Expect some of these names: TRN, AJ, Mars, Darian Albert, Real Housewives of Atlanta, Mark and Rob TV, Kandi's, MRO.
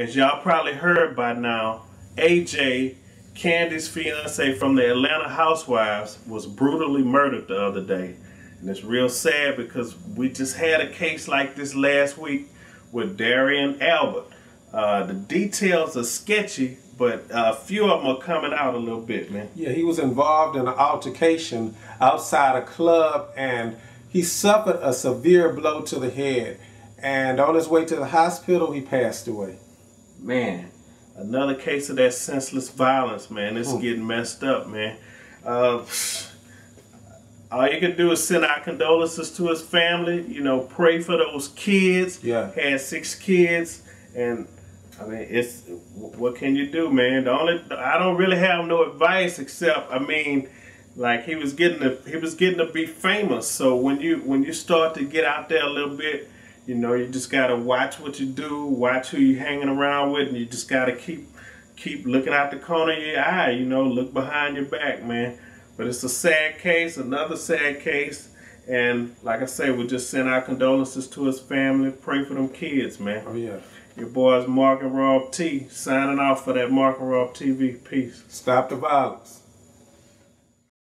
As y'all probably heard by now, AJ, Candy's fiance from the Atlanta Housewives, was brutally murdered the other day. And it's real sad because we just had a case like this last week with Darian Albert. The details are sketchy, but a few of them are coming out a little bit, man. Yeah, he was involved in an altercation outside a club, and he suffered a severe blow to the head. And on his way to the hospital, he passed away. Man, another case of that senseless violence, man. It's getting messed up, man. All you can do is send our condolences to his family. You know, pray for those kids. Yeah. Had 6 kids, and I mean, it's, what can you do, man? The only, I don't really have no advice except, I mean, like, he was getting to be famous. So when you start to get out there a little bit, you know, you just gotta watch what you do, watch who you hanging around with, and you just gotta keep looking out the corner of your eye. You know, look behind your back, man. But it's a sad case, another sad case, and like I say, we just send our condolences to his family. Pray for them kids, man. Oh yeah. Your boys Mark and Rob T signing off for that Mark and Rob TV. Peace. Stop the violence.